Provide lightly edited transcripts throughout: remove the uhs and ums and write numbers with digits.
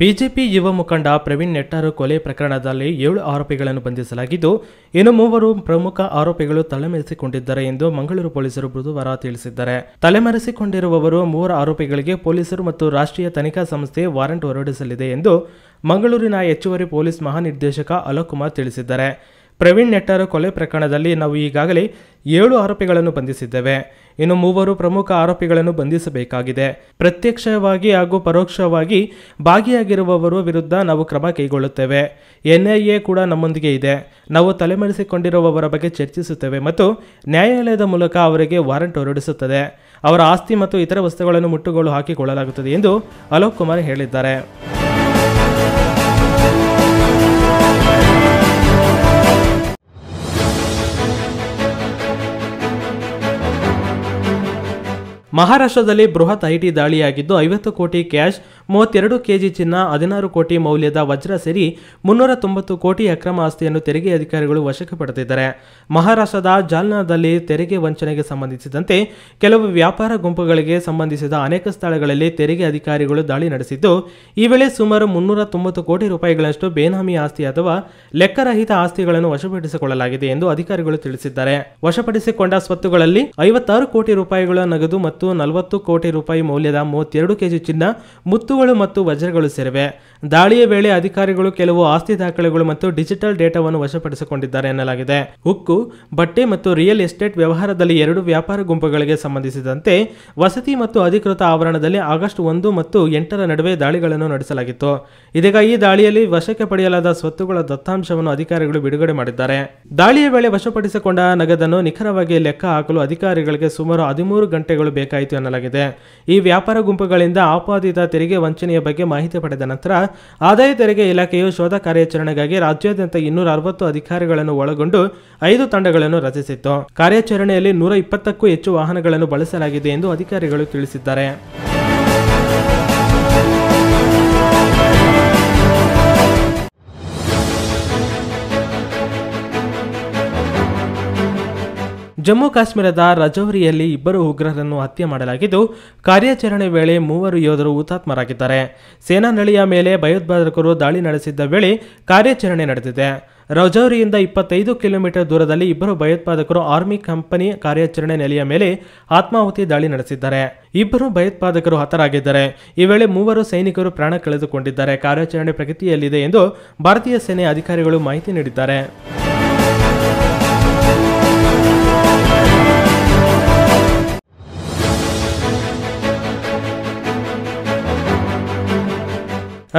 BJP ಯುವ ಮುಖಂಡ ಪ್ರವೀಣ್ ನೆಟ್ಟಾರು ಕೊಲೆ ಪ್ರಕರಣದಲ್ಲಿ 7 ಆರೋಪಿಗಳನ್ನು ಬಂಧಿಸಲಾಗಿದ್ದು, ಇನ್ನು 3 ಪ್ರಮುಖ ಆರೋಪಿಗಳು ತಲೆಮರೆಸಿಕೊಂಡಿದ್ದಾರೆ ಎಂದು ಮಂಗಳೂರು ಪೊಲೀಸರು ಬುಧವಾರ ತಿಳಿಸಿದ್ದಾರೆ. ತಲೆಮರೆಸಿಕೊಂಡಿರುವವರು 3 ಆರೋಪಿಗಳಿಗೆ ಪೊಲೀಸರು ಮತ್ತು ರಾಷ್ಟ್ರೀಯ ತನಿಖಾ ಸಂಸ್ಥೆ ವಾರೆಂಟ್ ಹೊರಡಿಸಲಿದೆ ಎಂದು ಮಂಗಳೂರಿನ ಹೆಚ್ಚುವರಿ ಪೊಲೀಸ್ ಮಹಾನಿರ್ದೇಶಕ ಅಲೋಕ್ ಕುಮಾರ್ ತಿಳಿಸಿದ್ದಾರೆ. ಪ್ರವೀಣ್ ನೆಟ್ಟಾರು ಕೊಲೆ ಪ್ರಕರಣದಲ್ಲಿ ನಾವು ಈಗಾಗಲೇ 7 ಆರೋಪಿಗಳನ್ನು ಬಂಧಿಸಿದ್ದೇವೆ. ಇನ್ನು 3 ಪ್ರಮುಖ ಆರೋಪಿಗಳನ್ನು ಬಂಧಿಸಬೇಕಾಗಿದೆ. ಪ್ರತ್ಯಕ್ಷವಾಗಿ ಹಾಗೂ ಪರೋಕ್ಷವಾಗಿ ಭಾಗಿಯಾಗಿರುವವರ ವಿರುದ್ಧ ನಾವು ಕ್ರಮ ಕೈಗೊಳ್ಳುತ್ತೇವೆ. ಎನ್ಐಎ ಕೂಡ ನಮ್ಮೊಂದಿಗೆ ಇದೆ. ನಾವು ತಲೆಮರೆಸಿಕೊಂಡಿರುವವರ ಬಗ್ಗೆ ಚರ್ಚಿಸುತ್ತೇವೆ ಮತ್ತು ನ್ಯಾಯಾಲಯದ ಮೂಲಕ ಅವರಿಗೆ ವಾರೆಂಟ್ ಹೊರಡಿಸುತ್ತದೆ. ಅವರ ಆಸ್ತಿ ಮತ್ತು ಇತರ ವಸ್ತುಗಳನ್ನು ಮುಟ್ಟುಗೋಲು ಹಾಕಿಕೊಳ್ಳಲಾಗುತ್ತದೆ ಎಂದು ಅಲೋಕ್ ಕುಮಾರ್ ಹೇಳಿದ್ದಾರೆ. ಮಹಾರಾಷ್ಟ್ರದಲ್ಲಿ ಬೃಹತ್ ಐಟಿ ದಾಳಿಯಾಗಿದ್ದು, 50 ಕೋಟಿ ಕ್ಯಾಶ್, 32 ಕೆಜಿ ಚಿನ್ನ, 16 ಕೋಟಿ ಮೌಲ್ಯದ ವಜ್ರ ಸೇರಿ 390 ಕೋಟಿ ಅಕ್ರಮ ಆಸ್ತಿಯನ್ನು ತೆರಿಗೆ ಅಧಿಕಾರಿಗಳು ವಶಕ್ಕೆ ಪಡೆದಿದ್ದಾರೆ. ಮಹಾರಾಷ್ಟ್ರದ ಜಾಲ್ನಾದಲ್ಲಿ ತೆರಿಗೆ ವಂಚನೆಗೆ ಸಂಬಂಧಿಸಿದಂತೆ ಕೆಲವು ವ್ಯಾಪಾರ ಗುಂಪುಗಳಿಗೆ ಸಂಬಂಧಿಸಿದ ಅನೇಕ ಸ್ಥಳಗಳಲ್ಲಿ ತೆರಿಗೆ ಅಧಿಕಾರಿಗಳು ದಾಳಿ ನಡೆಸಿದ್ದು, ಈ ವೇಳೆ ಸುಮಾರು 390 ಕೋಟಿ ರೂಪಾಯಿಗಳಷ್ಟು ಬೇನಾಮಿ ಆಸ್ತಿ ಅಥವಾ ಲೆಕ್ಕರಹಿತ ಆಸ್ತಿಗಳನ್ನು ವಶಪಡಿಸಿಕೊಳ್ಳಲಾಗಿದೆ ಎಂದು ಅಧಿಕಾರಿಗಳು ತಿಳಿಸಿದ್ದಾರೆ. ವಶಪಡಿಸಿಕೊಂಡ ಸ್ವತ್ತುಗಳಲ್ಲಿ 56 ಕೋಟಿ ರೂಪಾಯಿಗಳ ನಗದು ಮತ್ತು 40 ಕೋಟಿ ರೂಪಾಯಿ ಮೌಲ್ಯದ 32 ಕೆಜಿ ಚಿನ್ನ, ಮುತ್ತುಗಳು ಮತ್ತು ವಜ್ರಗಳು ಸೇರಿವೆ. ದಾಳಿಯ ವೇಳೆ ಅಧಿಕಾರಿಗಳು ಕೆಲವು ಆಸ್ತಿ ದಾಖಲೆಗಳು ಮತ್ತು ಡಿಜಿಟಲ್ ಡೇಟಾವನ್ನು ವಶಪಡಿಸಿಕೊಂಡಿದ್ದಾರೆ ಎನ್ನಲಾಗಿದೆ. ಉಕ್ಕು, ಬಟ್ಟೆ ಮತ್ತು ರಿಯಲ್ ಎಸ್ಟೇಟ್ ವ್ಯವಹಾರದಲ್ಲಿ 2 ವ್ಯಾಪಾರ ಗುಂಪುಗಳಿಗೆ ಸಂಬಂಧಿಸಿದಂತೆ ವಸತಿ ಮತ್ತು ಅಧಿಕೃತ ಆವರಣದಲ್ಲಿ ಆಗಸ್ಟ್ 1 ಮತ್ತು 8ರ ನಡುವೆ ದಾಳಿಗಳನ್ನು ನಡೆಸಲಾಗಿತ್ತು. ಇದೀಗ ಈ ದಾಳಿಯಲ್ಲಿ ವಶಕ್ಕೆ ಪಡೆಯಲಾದ ಸ್ವತ್ತುಗಳ ದತ್ತಾಂಶವನ್ನು ಅಧಿಕಾರಿಗಳು ಬಿಡುಗಡೆ ಮಾಡಿದ್ದಾರೆ. ದಾಳಿಯ ವೇಳೆ ವಶಪಡಿಸಿಕೊಂಡ ನಗದನ್ನು ನಿಖರವಾಗಿ ಲೆಕ್ಕ ಹಾಕಲು ಅಧಿಕಾರಿಗಳಿಗೆ ಸುಮಾರು 13 ಗಂಟೆಗಳು ಬೇಕಾಯಿತು ಎನ್ನಲಾಗಿದೆ. ಈ ವ್ಯಾಪಾರ ಗುಂಪುಗಳಿಂದ ಆಪಾದಿತ ತೆರಿಗೆ ವಂಚನೆಯ ಬಗ್ಗೆ ಮಾಹಿತಿ ಪಡೆದ ನಂತರ ಆದಾಯ ತೆರಿಗೆ ಇಲಾಖೆಯು ಶೋಧ ಕಾರ್ಯಾಚರಣೆಗಾಗಿ ರಾಜ್ಯಾದ್ಯಂತ 260 ಅಧಿಕಾರಿಗಳನ್ನು ಒಳಗೊಂಡು 5 ತಂಡಗಳನ್ನು ರಚಿಸಿತ್ತು. ಕಾರ್ಯಾಚರಣೆಯಲ್ಲಿ 120ಕ್ಕೂ ಹೆಚ್ಚು ವಾಹನಗಳನ್ನು ಬಳಸಲಾಗಿದೆ ಎಂದು ಅಧಿಕಾರಿಗಳು ತಿಳಿಸಿದ್ದಾರೆ. ಜಮ್ಮು ಕಾಶ್ಮೀರದ ರಜೌರಿಯಲ್ಲಿ 2 ಉಗ್ರರನ್ನು ಹತ್ಯೆ ಮಾಡಲಾಗಿದ್ದು, ಕಾರ್ಯಾಚರಣೆ ವೇಳೆ 3 ಯೋಧರು ಹುತಾತ್ಮರಾಗಿದ್ದಾರೆ. ಸೇನಾ ನೆಲೆಯ ಮೇಲೆ ಭಯೋತ್ಪಾದಕರು ದಾಳಿ ನಡೆಸಿದ್ದ ವೇಳೆ ಕಾರ್ಯಾಚರಣೆ ನಡೆದಿದೆ. ರಜೌರಿಯಿಂದ 25 ಕಿಲೋಮೀಟರ್ ದೂರದಲ್ಲಿ 2 ಭಯೋತ್ಪಾದಕರು ಆರ್ಮಿ ಕಂಪನಿ ಕಾರ್ಯಾಚರಣೆ ನೆಲೆಯ ಮೇಲೆ ಆತ್ಮಾಹುತಿ ದಾಳಿ ನಡೆಸಿದ್ದಾರೆ. 2 ಭಯೋತ್ಪಾದಕರು ಹತರಾಗಿದ್ದಾರೆ. ಈ ವೇಳೆ 3 ಸೈನಿಕರು ಪ್ರಾಣ ಕಳೆದುಕೊಂಡಿದ್ದಾರೆ. ಕಾರ್ಯಾಚರಣೆ ಪ್ರಗತಿಯಲ್ಲಿದೆ ಎಂದು ಭಾರತೀಯ ಸೇನೆ ಅಧಿಕಾರಿಗಳು ಮಾಹಿತಿ ನೀಡಿದ್ದಾರೆ.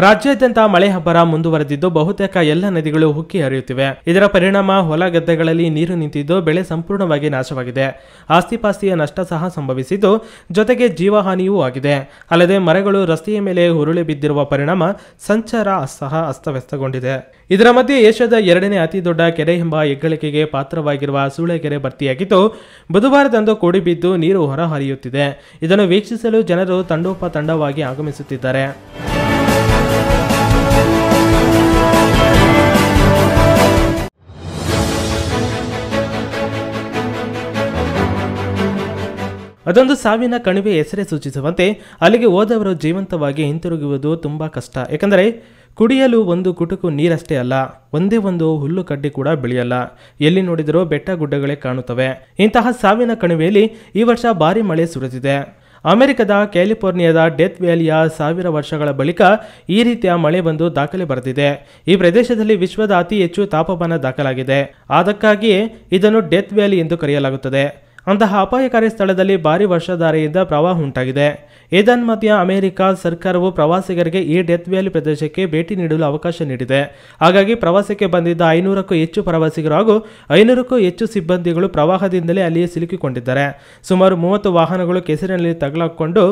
ರಾಜ್ಯಾದ್ಯಂತ ಮಳೆ ಅಬ್ಬರ ಮುಂದುವರೆದಿದ್ದು, ಬಹುತೇಕ ಎಲ್ಲ ನದಿಗಳು ಉಕ್ಕಿ ಹರಿಯುತ್ತಿವೆ. ಇದರ ಪರಿಣಾಮ ಹೊಲ ಗದ್ದೆಗಳಲ್ಲಿ ನೀರು ನಿಂತಿದ್ದು, ಬೆಳೆ ಸಂಪೂರ್ಣವಾಗಿ ನಾಶವಾಗಿದೆ. ಆಸ್ತಿಪಾಸ್ತಿಯ ನಷ್ಟ ಸಹ ಸಂಭವಿಸಿದ್ದು, ಜೊತೆಗೆ ಜೀವಹಾನಿಯೂ ಆಗಿದೆ. ಅಲ್ಲದೆ ಮರಗಳು ರಸ್ತೆಯ ಮೇಲೆ ಉರುಳಿ ಬಿದ್ದಿರುವ ಪರಿಣಾಮ ಸಂಚಾರ ಸಹ ಅಸ್ತವ್ಯಸ್ತಗೊಂಡಿದೆ. ಇದರ ಮಧ್ಯೆ ಏಷ್ಯಾದ 2ನೇ ಅತಿ ದೊಡ್ಡ ಕೆರೆ ಎಂಬ ಹೆಗ್ಗಳಿಕೆಗೆ ಪಾತ್ರವಾಗಿರುವ ಸೂಳೆಕೆರೆ ಭರ್ತಿಯಾಗಿದ್ದು, ಬುಧವಾರದಂದು ಕೂಡಿಬಿದ್ದು ನೀರು ಹೊರ ಹರಿಯುತ್ತಿದೆ. ಇದನ್ನು ವೀಕ್ಷಿಸಲು ಜನರು ತಂಡೋಪತಂಡವಾಗಿ ಆಗಮಿಸುತ್ತಿದ್ದಾರೆ. ಅದೊಂದು ಸಾವಿನ ಕಣಿವೆ ಹೆಸರೇ ಸೂಚಿಸುವಂತೆ ಅಲ್ಲಿಗೆ ಹೋದವರು ಜೀವಂತವಾಗಿ ಹಿಂತಿರುಗುವುದು ತುಂಬ ಕಷ್ಟ. ಏಕೆಂದರೆ ಕುಡಿಯಲು ಒಂದು ಗುಟುಕು ನೀರಷ್ಟೇ ಅಲ್ಲ, ಒಂದೇ ಒಂದು ಹುಲ್ಲು ಕಡ್ಡಿ ಕೂಡ ಬೆಳೆಯಲ್ಲ. ಎಲ್ಲಿ ನೋಡಿದರೂ ಬೆಟ್ಟ ಗುಡ್ಡಗಳೇ ಕಾಣುತ್ತವೆ. ಇಂತಹ ಸಾವಿನ ಕಣಿವೆಯಲ್ಲಿ ಈ ವರ್ಷ ಭಾರಿ ಮಳೆ ಸುರಿದಿದೆ. ಅಮೆರಿಕದ ಕ್ಯಾಲಿಫೋರ್ನಿಯಾದ ಡೆತ್ ವ್ಯಾಲಿಯ 1000 ವರ್ಷಗಳ ಬಳಿಕ ಈ ರೀತಿಯ ಮಳೆ ಬಂದು ದಾಖಲೆ ಬರೆದಿದೆ. ಈ ಪ್ರದೇಶದಲ್ಲಿ ವಿಶ್ವದ ಅತಿ ಹೆಚ್ಚು ತಾಪಮಾನ ದಾಖಲಾಗಿದೆ. ಅದಕ್ಕಾಗಿಯೇ ಇದನ್ನು ಡೆತ್ ವ್ಯಾಲಿ ಎಂದು ಕರೆಯಲಾಗುತ್ತದೆ. ಅಂತಹ ಅಪಾಯಕಾರಿ ಸ್ಥಳದಲ್ಲಿ ಭಾರಿ ವರ್ಷಧಾರೆಯಿಂದ ಪ್ರವಾಹ ಉಂಟಾಗಿದೆ. ಏತನ್ಮಧ್ಯೆ ಅಮೆರಿಕ ಸರ್ಕಾರವು ಪ್ರವಾಸಿಗರಿಗೆ ಈ ಡೆತ್ ವ್ಯಾಲಿ ಪ್ರದೇಶಕ್ಕೆ ಭೇಟಿ ನೀಡಲು ಅವಕಾಶ ನೀಡಿದೆ. ಹಾಗಾಗಿ ಪ್ರವಾಸಕ್ಕೆ ಬಂದಿದ್ದ 500ಕ್ಕೂ ಹೆಚ್ಚು ಪ್ರವಾಸಿಗರು ಹಾಗೂ 500ಕ್ಕೂ ಹೆಚ್ಚು ಸಿಬ್ಬಂದಿಗಳು ಪ್ರವಾಹದಿಂದಲೇ ಅಲ್ಲಿಯೇ ಸಿಲುಕಿಕೊಂಡಿದ್ದಾರೆ. ಸುಮಾರು 30 ವಾಹನಗಳು ಕೆಸರಿನಲ್ಲಿ ತಗಲಾಕೊಂಡು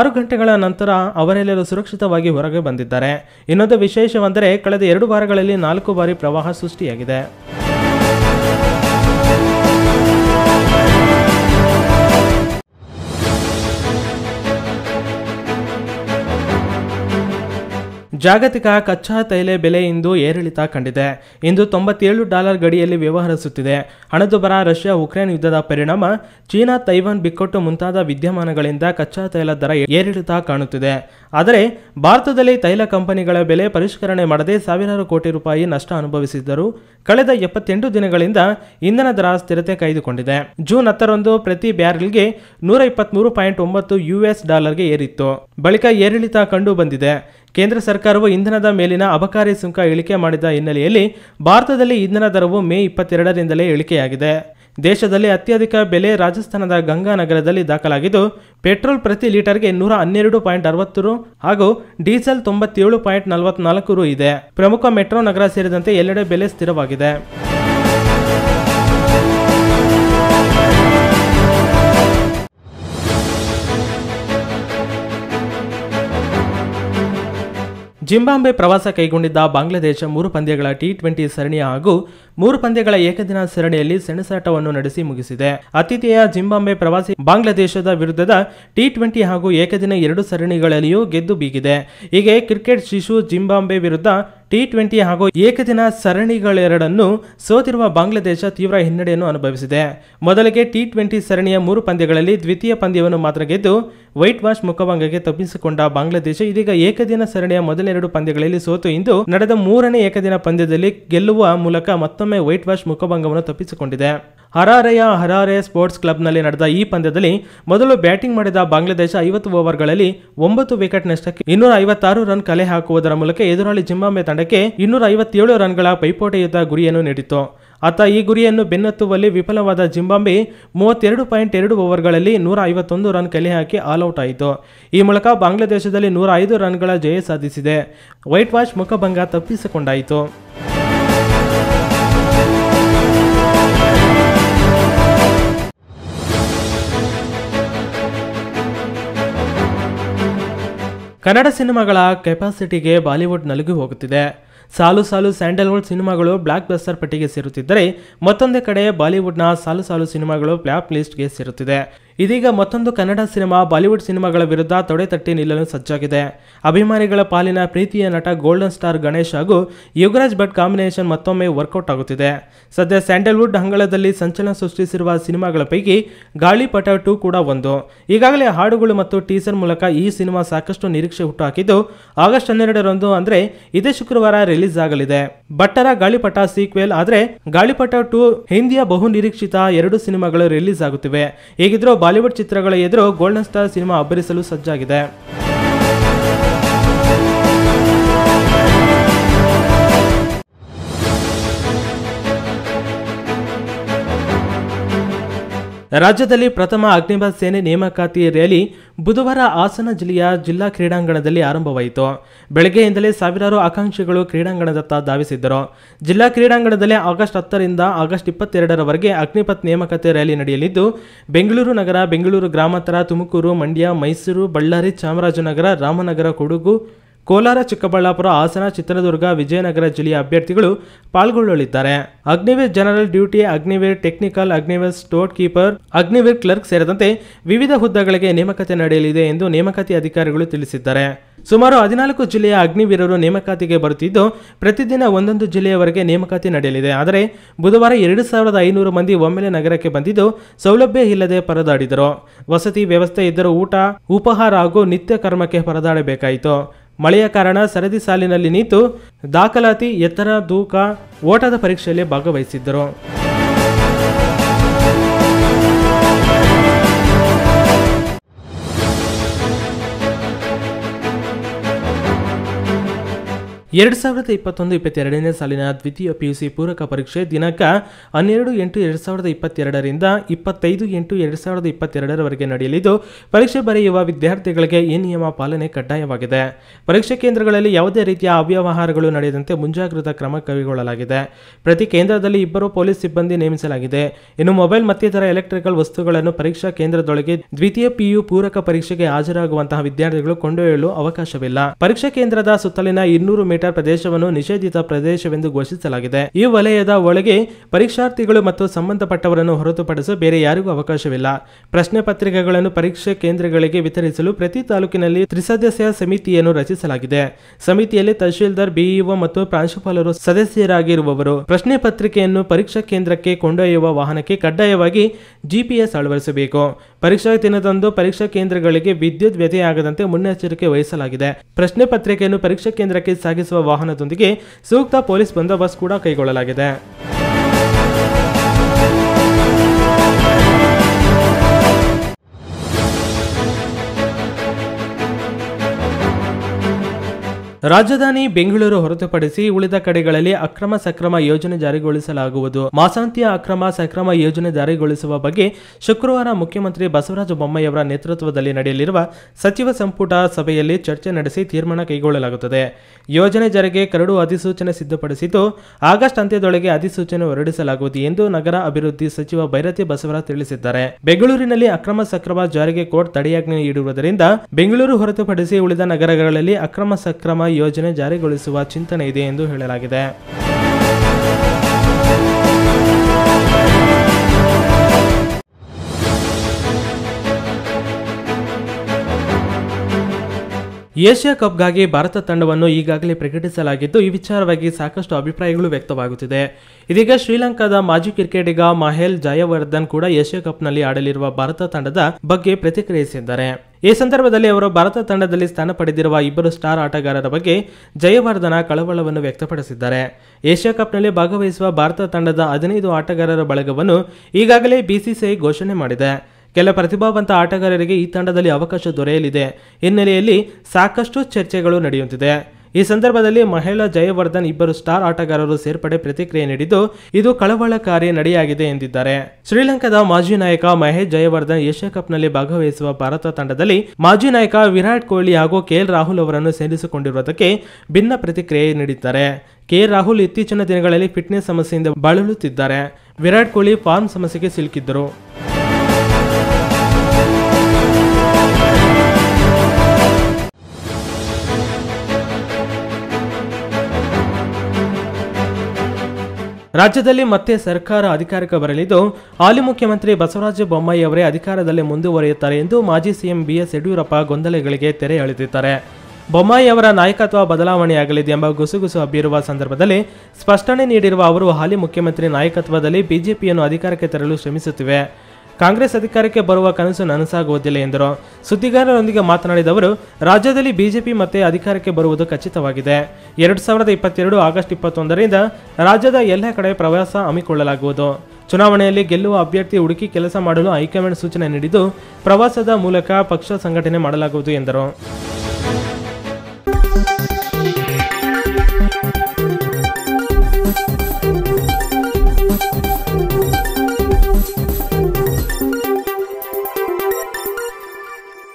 6 ಗಂಟೆಗಳ ನಂತರ ಅವರೆಲ್ಲರೂ ಸುರಕ್ಷಿತವಾಗಿ ಹೊರಗೆ ಬಂದಿದ್ದಾರೆ. ಇನ್ನೊಂದು ವಿಶೇಷವೆಂದರೆ ಕಳೆದ 2 ವಾರಗಳಲ್ಲಿ 4 ಬಾರಿ ಪ್ರವಾಹ ಸೃಷ್ಟಿಯಾಗಿದೆ. ಜಾಗತಿಕ ಕಚ್ಚಾ ತೈಲ ಬೆಲೆ ಇಂದು ಏರಿಳಿತ ಕಂಡಿದೆ. ಇಂದು $97 ಗಡಿಯಲ್ಲಿ ವ್ಯವಹರಿಸುತ್ತಿದೆ. ಹಣದುಬ್ಬರ, ರಷ್ಯಾ ಉಕ್ರೇನ್ ಯುದ್ಧದ ಪರಿಣಾಮ, ಚೀನಾ ತೈವಾನ್ ಬಿಕ್ಕಟ್ಟು ಮುಂತಾದ ವಿದ್ಯಮಾನಗಳಿಂದ ಕಚ್ಚಾ ತೈಲ ದರ ಏರಿಳಿತ ಕಾಣುತ್ತಿದೆ. ಆದರೆ ಭಾರತದಲ್ಲಿ ತೈಲ ಕಂಪನಿಗಳ ಬೆಲೆ ಪರಿಷ್ಕರಣೆ ಮಾಡದೆ ಸಾವಿರಾರು ಕೋಟಿ ರೂಪಾಯಿ ನಷ್ಟ ಅನುಭವಿಸಿದ್ದರು. ಕಳೆದ 78 ದಿನಗಳಿಂದ ಇಂಧನ ದರ ಸ್ಥಿರತೆ ಕಾಯ್ದುಕೊಂಡಿದೆ. ಜೂನ್ 10ರಂದು ಪ್ರತಿ ಬ್ಯಾರೆಲ್ಗೆ $123.9 USಗೆ ಏರಿತ್ತು. ಬಳಿಕ ಏರಿಳಿತ ಕಂಡು ಬಂದಿದೆ. ಕೇಂದ್ರ ಸರ್ಕಾರವು ಇಂಧನದ ಮೇಲಿನ ಅಬಕಾರಿ ಸುಂಕ ಇಳಿಕೆ ಮಾಡಿದ ಹಿನ್ನೆಲೆಯಲ್ಲಿ ಭಾರತದಲ್ಲಿ ಇಂಧನ ದರವು ಮೇ 22ರಿಂದಲೇ ಇಳಿಕೆಯಾಗಿದೆ. ದೇಶದಲ್ಲಿ ಅತ್ಯಧಿಕ ಬೆಲೆ ರಾಜಸ್ಥಾನದ ಗಂಗಾನಗರದಲ್ಲಿ ದಾಖಲಾಗಿದ್ದು, ಪೆಟ್ರೋಲ್ ಪ್ರತಿ ಲೀಟರ್ಗೆ $112.60 ಹಾಗೂ ಡೀಸೆಲ್ $97.44 ಇದೆ. ಪ್ರಮುಖ ಮೆಟ್ರೋ ನಗರ ಸೇರಿದಂತೆ ಎಲ್ಲೆಡೆ ಬೆಲೆ ಸ್ಥಿರವಾಗಿದೆ. ಜಿಂಬಾಬ್ವೆ ಪ್ರವಾಸ ಕೈಗೊಂಡಿದ್ದ ಬಾಂಗ್ಲಾದೇಶ 3 ಪಂದ್ಯಗಳ T20 ಸರಣಿಯ ಹಾಗೂ 3 ಪಂದ್ಯಗಳ ಏಕದಿನ ಸರಣಿಯಲ್ಲಿ ಸೆಣಸಾಟವನ್ನು ನಡೆಸಿ ಮುಗಿಸಿದೆ. ಅತಿಥೇಯ ಜಿಂಬಾಬ್ವೆ ಪ್ರವಾಸಿ ಬಾಂಗ್ಲಾದೇಶದ ವಿರುದ್ಧದ T20 ಹಾಗೂ ಏಕದಿನ 2 ಸರಣಿಗಳಲ್ಲಿಯೂ ಗೆದ್ದು ಬೀಗಿದೆ. ಹೀಗೆ ಕ್ರಿಕೆಟ್ ಶಿಶು ಜಿಂಬಾಬ್ವೆ ವಿರುದ್ಧ T20 ಹಾಗೂ ಏಕದಿನ ಸರಣಿಗಳೆರಡನ್ನು ಸೋತಿರುವ ಬಾಂಗ್ಲಾದೇಶ ತೀವ್ರ ಹಿನ್ನಡೆಯನ್ನು ಅನುಭವಿಸಿದೆ. ಮೊದಲಿಗೆ T20 ಸರಣಿಯ 3 ಪಂದ್ಯಗಳಲ್ಲಿ ದ್ವಿತೀಯ ಪಂದ್ಯವನ್ನು ಮಾತ್ರ ಗೆದ್ದು ವೈಟ್ ವಾಶ್ ಮುಖಭಂಗಕ್ಕೆ ತಪ್ಪಿಸಿಕೊಂಡ ಬಾಂಗ್ಲಾದೇಶ ಇದೀಗ ಏಕದಿನ ಸರಣಿಯ ಮೊದಲೆರಡು ಪಂದ್ಯಗಳಲ್ಲಿ ಸೋತು ಇಂದು ನಡೆದ 3ನೇ ಏಕದಿನ ಪಂದ್ಯದಲ್ಲಿ ಗೆಲ್ಲುವ ಮೂಲಕ ಮತ್ತೊಮ್ಮೆ ವೈಟ್ ವಾಶ್ ಮುಖಭಂಗವನ್ನು ತಪ್ಪಿಸಿಕೊಂಡಿದೆ. ಹರಾರೆಯ ಹರಾರೆ ಸ್ಪೋರ್ಟ್ಸ್ ಕ್ಲಬ್ನಲ್ಲಿ ನಡೆದ ಈ ಪಂದ್ಯದಲ್ಲಿ ಮೊದಲು ಬ್ಯಾಟಿಂಗ್ ಮಾಡಿದ ಬಾಂಗ್ಲಾದೇಶ 50 ಓವರ್ಗಳಲ್ಲಿ 9 ವಿಕೆಟ್ ನಷ್ಟಕ್ಕೆ 256 ರನ್ ಕಲೆ ಹಾಕುವುದರ ಮೂಲಕ ಎದುರಾಳಿ ಜಿಂಬಾಬ್ವೆ ತಂಡಕ್ಕೆ 257 ರನ್ಗಳ ಪೈಪೋಟಿಯುದ್ಧ ಗುರಿಯನ್ನು ನೀಡಿತು. ಆತ ಈ ಗುರಿಯನ್ನು ಬೆನ್ನತ್ತುವಲ್ಲಿ ವಿಫಲವಾದ ಜಿಂಬಾಬ್ವೆ 32.2 ಓವರ್ಗಳಲ್ಲಿ 151 ರನ್ ಕಲೆ ಹಾಕಿ ಆಲ್ಔಟ್ ಆಯಿತು. ಈ ಮೂಲಕ ಬಾಂಗ್ಲಾದೇಶದಲ್ಲಿ 105 ರನ್ಗಳ ಜಯ ಸಾಧಿಸಿದೆ. ವೈಟ್ ವಾಶ್ ಮುಖಭಂಗ ತಪ್ಪಿಸಿಕೊಂಡಾಯಿತು. ಕನ್ನಡ ಸಿನಿಮಾಗಳ ಕೆಪಾಸಿಟಿಗೆ ಬಾಲಿವುಡ್ ನಲುಗಿ ಹೋಗುತ್ತಿದೆ. ಸಾಲು ಸಾಲು ಸ್ಯಾಂಡಲ್ವುಡ್ ಸಿನಿಮಾಗಳು ಬ್ಲಾಕ್ ಬಸ್ಟರ್ ಪಟ್ಟಿಗೆ ಸೇರುತ್ತಿದ್ದರೆ, ಮತ್ತೊಂದೇ ಕಡೆ ಬಾಲಿವುಡ್ನ ಸಾಲು ಸಾಲು ಸಿನಿಮಾಗಳು ಫ್ಲಾಪ್ ಲಿಸ್ಟ್ಗೆ ಸೇರುತ್ತಿದೆ. ಇದೀಗ ಮತ್ತೊಂದು ಕನ್ನಡ ಸಿನಿಮಾ ಬಾಲಿವುಡ್ ಸಿನಿಮಾಗಳ ವಿರುದ್ಧ ತೊಡೆ ತಟ್ಟಿ ನಿಲ್ಲಲು ಸಜ್ಜಾಗಿದೆ. ಅಭಿಮಾನಿಗಳ ಪಾಲಿನ ಪ್ರೀತಿಯ ನಟ ಗೋಲ್ಡನ್ ಸ್ಟಾರ್ ಗಣೇಶ್ ಹಾಗೂ ಯುವರಾಜ್ ಭಟ್ ಕಾಂಬಿನೇಷನ್ ಮತ್ತೊಮ್ಮೆ ವರ್ಕೌಟ್ ಆಗುತ್ತಿದೆ. ಸದ್ಯ ಸ್ಯಾಂಡಲ್ವುಡ್ ಹಂಗಳದಲ್ಲಿ ಸಂಚಲನ ಸೃಷ್ಟಿಸಿರುವ ಸಿನಿಮಾಗಳ ಪೈಕಿ ಗಾಳಿಪಟ 2 ಕೂಡ ಒಂದು. ಈಗಾಗಲೇ ಹಾಡುಗಳು ಮತ್ತು ಟೀಸರ್ ಮೂಲಕ ಈ ಸಿನಿಮಾ ಸಾಕಷ್ಟು ನಿರೀಕ್ಷೆ ಹುಟ್ಟುಹಾಕಿದ್ದು, ಆಗಸ್ಟ್ 12ರಂದು ಅಂದರೆ ಇದೇ ಶುಕ್ರವಾರ ರಿಲೀಸ್ ಆಗಲಿದೆ. ಭಟ್ಟರ ಗಾಳಿಪಟ ಸೀಕ್ವೆಲ್ ಆದರೆ ಗಾಳಿಪಟ 2 ಹಿಂದಿಯ ಬಹು ನಿರೀಕ್ಷಿತ 2 ಸಿನಿಮಾಗಳು ರಿಲೀಸ್ ಆಗುತ್ತಿವೆ. ಹೀಗಿದ್ರೂ ಬಾಲಿವುಡ್ ಚಿತ್ರಗಳ ಎದುರು ಗೋಲ್ಡನ್ ಸ್ಟಾರ್ ಸಿನಿಮಾ ಅಬ್ಬರಿಸಲು ಸಜ್ಜಾಗಿದೆ. ರಾಜ್ಯದಲ್ಲಿ ಪ್ರಥಮ ಅಗ್ನಿಪಥ್ ಸೇನೆ ನೇಮಕಾತಿ ರ್ಯಾಲಿ ಬುಧವಾರ ಹಾಸನ ಜಿಲ್ಲೆಯ ಜಿಲ್ಲಾ ಕ್ರೀಡಾಂಗಣದಲ್ಲಿ ಆರಂಭವಾಯಿತು. ಬೆಳಗ್ಗೆಯಿಂದಲೇ ಸಾವಿರಾರು ಆಕಾಂಕ್ಷಿಗಳು ಕ್ರೀಡಾಂಗಣದತ್ತ ಧಾವಿಸಿದ್ದರು. ಜಿಲ್ಲಾ ಕ್ರೀಡಾಂಗಣದಲ್ಲಿ ಆಗಸ್ಟ್ 10ರಿಂದ ಆಗಸ್ಟ್ 22ರವರೆಗೆ ಅಗ್ನಿಪಥ್ ನೇಮಕಾತಿ ರ್ಯಾಲಿ ನಡೆಯಲಿದ್ದು, ಬೆಂಗಳೂರು ನಗರ, ಬೆಂಗಳೂರು ಗ್ರಾಮಾಂತರ, ತುಮಕೂರು, ಮಂಡ್ಯ, ಮೈಸೂರು, ಬಳ್ಳಾರಿ, ಚಾಮರಾಜನಗರ, ರಾಮನಗರ, ಕೊಡಗು, ಕೋಲಾರ, ಚಿಕ್ಕಬಳ್ಳಾಪುರ, ಹಾಸನ, ಚಿತ್ರದುರ್ಗ, ವಿಜಯನಗರ ಜಿಲ್ಲೆಯ ಅಭ್ಯರ್ಥಿಗಳು ಪಾಲ್ಗೊಳ್ಳಲಿದ್ದಾರೆ. Agniveer general duty, Agniveer technical, Agniveer store keeper, Agniveer clerk ಸೇರಿದಂತೆ ವಿವಿಧ ಹುದ್ದೆಗಳಿಗೆ ನೇಮಕಾತಿ ನಡೆಯಲಿದೆ ಎಂದು ನೇಮಕಾತಿ ಅಧಿಕಾರಿಗಳು ತಿಳಿಸಿದ್ದಾರೆ. ಸುಮಾರು 14 ಜಿಲ್ಲೆಯ ಅಗ್ನಿವೀರರು ನೇಮಕಾತಿಗೆ ಬರುತ್ತಿದ್ದು, ಪ್ರತಿದಿನ ಒಂದೊಂದು ಜಿಲ್ಲೆಯವರೆಗೆ ನೇಮಕಾತಿ ನಡೆಯಲಿದೆ. ಆದರೆ ಬುಧವಾರ 2500 ಮಂದಿ ಒಮ್ಮೆಲೆ ನಗರಕ್ಕೆ ಬಂದಿದ್ದು, ಸೌಲಭ್ಯ ಇಲ್ಲದೆ ಪರದಾಡಿದರು. ವಸತಿ ವ್ಯವಸ್ಥೆ ಇದ್ದರೂ ಊಟ, ಉಪಹಾರ ಹಾಗೂ ನಿತ್ಯ ಕರ್ಮಕ್ಕೆ ಪರದಾಡಬೇಕಾಯಿತು. ಮಳೆಯ ಕಾರಣ ಸರದಿ ಸಾಲಿನಲ್ಲಿ ನಿಂತು ದಾಖಲಾತಿ, ಎತ್ತರ, ತೂಕ, ಓಟದ ಪರೀಕ್ಷೆಯಲ್ಲಿ ಭಾಗವಹಿಸಿದ್ದರು. ಎರಡು 2021-22 ಸಾಲಿನ ದ್ವಿತೀಯ PUC ಪೂರಕ ಪರೀಕ್ಷೆ ದಿನಾಂಕ 12/8/2022ರಿಂದ 25/8/2022 ನಡೆಯಲಿದ್ದು, ಪರೀಕ್ಷೆ ಬರೆಯುವ ವಿದ್ಯಾರ್ಥಿಗಳಿಗೆ ಈ ನಿಯಮ ಪಾಲನೆ ಕಡ್ಡಾಯವಾಗಿದೆ. ಪರೀಕ್ಷಾ ಕೇಂದ್ರಗಳಲ್ಲಿ ಯಾವುದೇ ರೀತಿಯ ಅವ್ಯವಹಾರಗಳು ನಡೆಯದಂತೆ ಮುಂಜಾಗ್ರತಾ ಕ್ರಮ ಕೈಗೊಳ್ಳಲಾಗಿದೆ. ಪ್ರತಿ ಕೇಂದ್ರದಲ್ಲಿ 2 ಪೊಲೀಸ್ ಸಿಬ್ಬಂದಿ ನೇಮಿಸಲಾಗಿದೆ. ಇನ್ನು ಮೊಬೈಲ್ ಮತ್ತಿತರ ಎಲೆಕ್ಟ್ರಿಕಲ್ ವಸ್ತುಗಳನ್ನು ಪರೀಕ್ಷಾ ಕೇಂದ್ರದೊಳಗೆ ದ್ವಿತೀಯ PU ಪೂರಕ ಪರೀಕ್ಷೆಗೆ ಹಾಜರಾಗುವಂತಹ ವಿದ್ಯಾರ್ಥಿಗಳು ಕೊಂಡೊಯ್ಯಲು ಅವಕಾಶವಿಲ್ಲ. ಪರೀಕ್ಷಾ ಕೇಂದ್ರದ ಸುತ್ತಲಿನ 200 ಮೀಟರ್ ಕಿಲೋಮೀಟರ್ ಪ್ರದೇಶವನ್ನು ನಿಷೇಧಿತ ಪ್ರದೇಶವೆಂದು ಘೋಷಿಸಲಾಗಿದೆ. ಈ ವಲಯದ ಒಳಗೆ ಪರೀಕ್ಷಾರ್ಥಿಗಳು ಮತ್ತು ಸಂಬಂಧಪಟ್ಟವರನ್ನು ಹೊರತುಪಡಿಸಿ ಬೇರೆ ಯಾರಿಗೂ ಅವಕಾಶವಿಲ್ಲ. ಪ್ರಶ್ನೆ ಪತ್ರಿಕೆಗಳನ್ನು ಪರೀಕ್ಷಾ ಕೇಂದ್ರಗಳಿಗೆ ವಿತರಿಸಲು ಪ್ರತಿ ತಾಲೂಕಿನಲ್ಲಿ ತ್ರಿಸದಸ್ಯ ಸಮಿತಿಯನ್ನು ರಚಿಸಲಾಗಿದೆ. ಸಮಿತಿಯಲ್ಲಿ ತಹಶೀಲ್ದಾರ್, ಬಿಇಒ ಮತ್ತು ಪ್ರಾಂಶುಪಾಲರು ಸದಸ್ಯರಾಗಿರುವವರು. ಪ್ರಶ್ನೆ ಪತ್ರಿಕೆಯನ್ನು ಪರೀಕ್ಷಾ ಕೇಂದ್ರಕ್ಕೆ ಕೊಂಡೊಯ್ಯುವ ವಾಹನಕ್ಕೆ ಕಡ್ಡಾಯವಾಗಿ ಜಿಪಿಎಸ್ ಅಳವಡಿಸಬೇಕು. ಪರೀಕ್ಷಾ ದಿನದಂದು ಪರೀಕ್ಷಾ ಕೇಂದ್ರಗಳಿಗೆ ವಿದ್ಯುತ್ ವ್ಯತ್ಯಯವಾಗದಂತೆ ಮುನ್ನೆಚ್ಚರಿಕೆ ವಹಿಸಲಾಗಿದೆ. ಪ್ರಶ್ನೆ ಪತ್ರಿಕೆಯನ್ನು ಪರೀಕ್ಷಾ ಕೇಂದ್ರಕ್ಕೆ ಸಾಗಿಸುವ ವಾಹನದೊಂದಿಗೆ ಸೂಕ್ತ ಪೊಲೀಸ್ ಬಂದೋಬಸ್ತ್ ಕೂಡ ಕೈಗೊಳ್ಳಲಾಗಿದೆ. ರಾಜಧಾನಿ ಬೆಂಗಳೂರು ಹೊರತುಪಡಿಸಿ ಉಳಿದ ಕಡೆಗಳಲ್ಲಿ ಅಕ್ರಮ ಸಕ್ರಮ ಯೋಜನೆ ಜಾರಿಗೊಳಿಸಲಾಗುವುದು. ಮಾಸಾಂತ್ಯ ಅಕ್ರಮ ಸಕ್ರಮ ಯೋಜನೆ ಜಾರಿಗೊಳಿಸುವ ಬಗ್ಗೆ ಶುಕ್ರವಾರ ಮುಖ್ಯಮಂತ್ರಿ ಬಸವರಾಜ ಬೊಮ್ಮಯಿ ಅವರ ನೇತೃತ್ವದಲ್ಲಿ ನಡೆಯಲಿರುವ ಸಚಿವ ಸಂಪುಟ ಸಭೆಯಲ್ಲಿ ಚರ್ಚೆ ನಡೆಸಿ ತೀರ್ಮಾನ ಕೈಗೊಳ್ಳಲಾಗುತ್ತದೆ. ಯೋಜನೆ ಜಾರಿಗೆ ಕರಡು ಅಧಿಸೂಚನೆ ಸಿದ್ಧಪಡಿಸಿದ್ದು, ಆಗಸ್ಟ್ ಅಂತ್ಯದೊಳಗೆ ಅಧಿಸೂಚನೆ ಹೊರಡಿಸಲಾಗುವುದು ಎಂದು ನಗರ ಅಭಿವೃದ್ಧಿ ಸಚಿವ ಬೈರತಿ ಬಸವರಾಜ್ ತಿಳಿಸಿದ್ದಾರೆ. ಬೆಂಗಳೂರಿನಲ್ಲಿ ಅಕ್ರಮ ಸಕ್ರಮ ಜಾರಿಗೆ ಕೋರ್ಟ್ ತಡೆಯಾಜ್ಞೆ ನೀಡಿರುವುದರಿಂದ ಬೆಂಗಳೂರು ಹೊರತುಪಡಿಸಿ ಉಳಿದ ನಗರಗಳಲ್ಲಿ ಅಕ್ರಮ ಸಕ್ರಮ ಯೋಜನೆ ಜಾರಿಗೊಳಿಸುವ ಚಿಂತನೆ ಇದೆ ಎಂದು ಹೇಳಲಾಗಿದೆ. ಏಷ್ಯಾ ಕಪ್ಗಾಗಿ ಭಾರತ ತಂಡವನ್ನು ಈಗಾಗಲೇ ಪ್ರಕಟಿಸಲಾಗಿದ್ದು, ಈ ವಿಚಾರವಾಗಿ ಸಾಕಷ್ಟು ಅಭಿಪ್ರಾಯಗಳು ವ್ಯಕ್ತವಾಗುತ್ತಿದೆ. ಇದೀಗ ಶ್ರೀಲಂಕಾದ ಮಾಜಿ ಕ್ರಿಕೆಟಿಗ ಮಹೇಲ್ ಜಯವರ್ಧನ್ ಕೂಡ ಏಷ್ಯಾ ಕಪ್ನಲ್ಲಿ ಆಡಲಿರುವ ಭಾರತ ತಂಡದ ಬಗ್ಗೆ ಪ್ರತಿಕ್ರಿಯಿಸಿದ್ದಾರೆ. ಈ ಸಂದರ್ಭದಲ್ಲಿ ಅವರು ಭಾರತ ತಂಡದಲ್ಲಿ ಸ್ಥಾನ ಪಡೆದಿರುವ ಇಬ್ಬರು ಸ್ಟಾರ್ ಆಟಗಾರರ ಬಗ್ಗೆ ಜಯವರ್ಧನ ಕಳವಳವನ್ನು ವ್ಯಕ್ತಪಡಿಸಿದ್ದಾರೆ. ಏಷ್ಯಾ ಕಪ್ನಲ್ಲಿ ಭಾಗವಹಿಸುವ ಭಾರತ ತಂಡದ 15 ಆಟಗಾರರ ಬಳಗವನ್ನು ಈಗಾಗಲೇ ಬಿಸಿಸಿಐ ಘೋಷಣೆ ಮಾಡಿದೆ. ಕೆಲ ಪ್ರತಿಭಾವಂತ ಆಟಗಾರರಿಗೆ ಈ ತಂಡದಲ್ಲಿ ಅವಕಾಶ ದೊರೆಯಲಿದೆ ಹಿನ್ನೆಲೆಯಲ್ಲಿ ಸಾಕಷ್ಟು ಚರ್ಚೆಗಳು ನಡೆಯುತ್ತಿದೆ. ಈ ಸಂದರ್ಭದಲ್ಲಿ ಮಹೇಲಾ ಜಯವರ್ಧನ್ ಇಬ್ಬರು ಸ್ಟಾರ್ ಆಟಗಾರರು ಸೇರ್ಪಡೆ ಪ್ರತಿಕ್ರಿಯೆ ನೀಡಿದ್ದು, ಇದು ಕಳವಳಕಾರಿ ನಡೆಯಾಗಿದೆ ಎಂದಿದ್ದಾರೆ. ಶ್ರೀಲಂಕಾದ ಮಾಜಿ ನಾಯಕ ಮಹೇಶ್ ಜಯವರ್ಧನ್ ಏಷ್ಯಾ ಕಪ್ನಲ್ಲಿ ಭಾಗವಹಿಸುವ ಭಾರತ ತಂಡದಲ್ಲಿ ಮಾಜಿ ನಾಯಕ ವಿರಾಟ್ ಕೋಹ್ಲಿ ಹಾಗೂ ಕೆಎಲ್ ರಾಹುಲ್ ಅವರನ್ನು ಸೇರಿಸಿಕೊಂಡಿರುವುದಕ್ಕೆ ಭಿನ್ನ ಪ್ರತಿಕ್ರಿಯೆ ನೀಡಿದ್ದಾರೆ. ಕೆಎಲ್ ರಾಹುಲ್ ಇತ್ತೀಚಿನ ದಿನಗಳಲ್ಲಿ ಫಿಟ್ನೆಸ್ ಸಮಸ್ಯೆಯಿಂದ ಬಳಲುತ್ತಿದ್ದಾರೆ. ವಿರಾಟ್ ಕೊಹ್ಲಿ ಫಾರ್ಮ್ ಸಮಸ್ಯೆಗೆ ಸಿಲುಕಿದ್ದರು. ರಾಜ್ಯದಲ್ಲಿ ಮತ್ತೆ ಸರ್ಕಾರ ಅಧಿಕಾರಕ್ಕೆ ಬರಲಿದ್ದು, ಹಾಲಿ ಮುಖ್ಯಮಂತ್ರಿ ಬಸವರಾಜ ಬೊಮ್ಮಾಯಿ ಅವರೇ ಅಧಿಕಾರದಲ್ಲಿ ಮುಂದುವರಿಯುತ್ತಾರೆ ಎಂದು ಮಾಜಿ ಸಿಎಂ BS ಯಡಿಯೂರಪ್ಪ ಗೊಂದಲಗಳಿಗೆ ತೆರೆ ಎಳೆದಿದ್ದಾರೆ. ಬೊಮ್ಮಾಯಿ ಅವರ ನಾಯಕತ್ವ ಬದಲಾವಣೆಯಾಗಲಿದೆ ಎಂಬ ಗುಸುಗುಸು ಹಬ್ಬಿರುವ ಸಂದರ್ಭದಲ್ಲಿ ಸ್ಪಷ್ಟನೆ ನೀಡಿರುವ ಅವರು, ಹಾಲಿ ಮುಖ್ಯಮಂತ್ರಿ ನಾಯಕತ್ವದಲ್ಲಿ ಬಿಜೆಪಿಯನ್ನು ಅಧಿಕಾರಕ್ಕೆ ತರಲು ಶ್ರಮಿಸುತ್ತಿವೆ. ಕಾಂಗ್ರೆಸ್ ಅಧಿಕಾರಕ್ಕೆ ಬರುವ ಕನಸು ನನಸಾಗುವುದಿಲ್ಲ ಎಂದರು. ಸುದ್ದಿಗಾರರೊಂದಿಗೆ ಮಾತನಾಡಿದ ಅವರು, ರಾಜ್ಯದಲ್ಲಿ ಬಿಜೆಪಿ ಮತ್ತೆ ಅಧಿಕಾರಕ್ಕೆ ಬರುವುದು ಖಚಿತವಾಗಿದೆ. 2022 ಆಗಸ್ಟ್ 21ರಿಂದ ರಾಜ್ಯದ ಎಲ್ಲ ಕಡೆ ಪ್ರವಾಸ ಹಮ್ಮಿಕೊಳ್ಳಲಾಗುವುದು. ಚುನಾವಣೆಯಲ್ಲಿ ಗೆಲ್ಲುವ ಅಭ್ಯರ್ಥಿ ಹುಡುಕಿ ಕೆಲಸ ಮಾಡಲು ಹೈಕಮಾಂಡ್ ಸೂಚನೆ ನೀಡಿದ್ದು, ಪ್ರವಾಸದ ಮೂಲಕ ಪಕ್ಷ ಸಂಘಟನೆ ಮಾಡಲಾಗುವುದು ಎಂದರು.